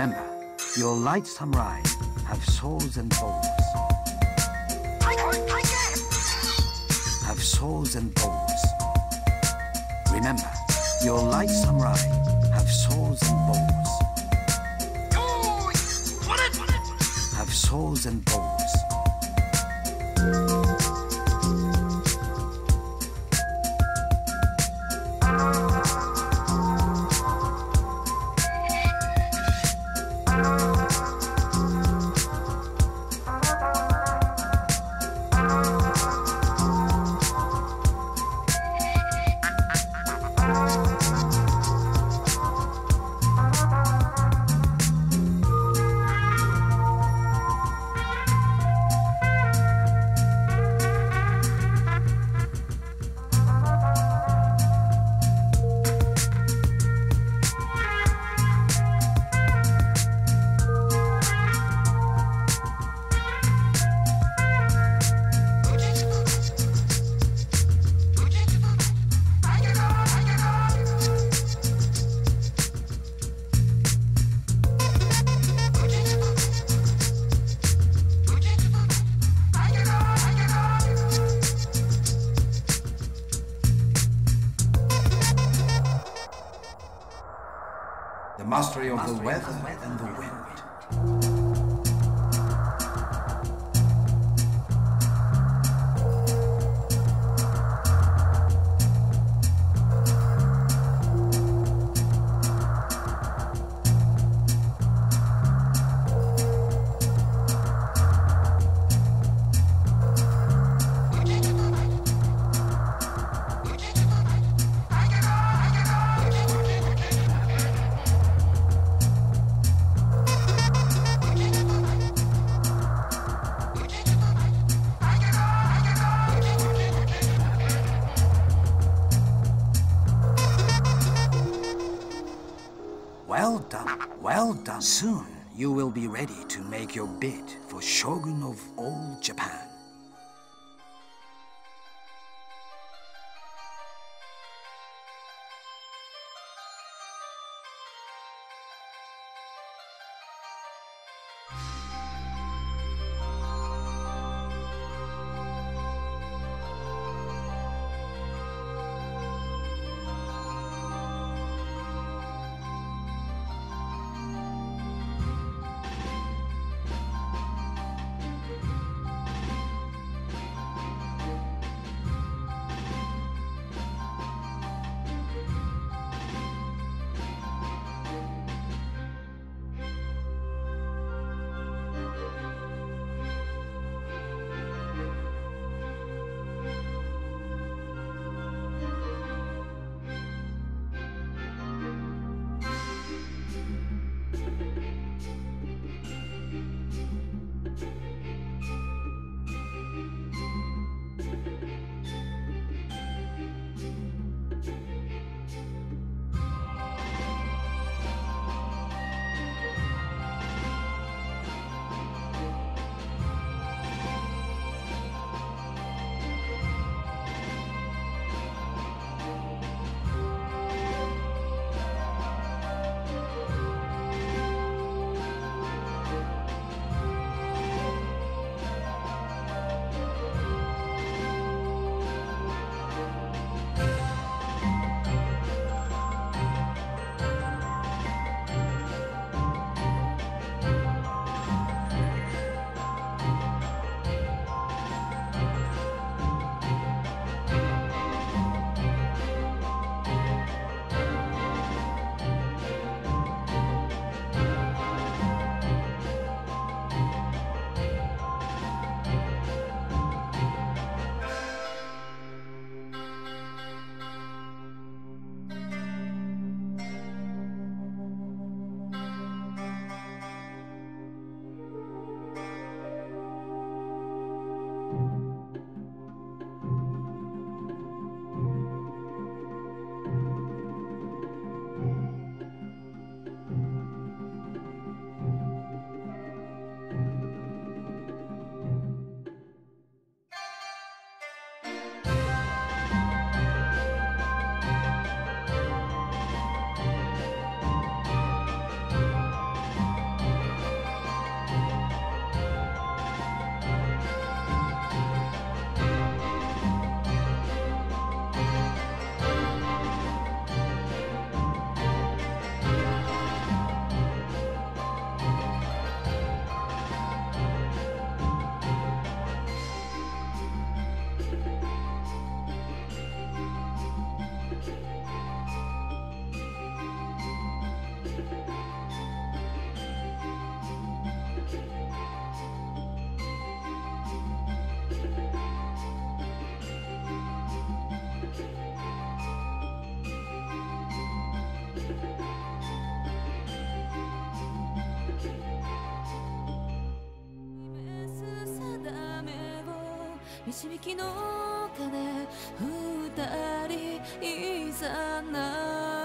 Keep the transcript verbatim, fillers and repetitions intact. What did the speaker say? Remember, your light samurai have souls and bones. Have souls and bones. Remember, your light samurai have souls and bones. Have souls and bones. Mastery of the weather and the wind. Well done, well done. Soon you will be ready to make your bid for Shogun of All Japan. 導きの鐘二人いざな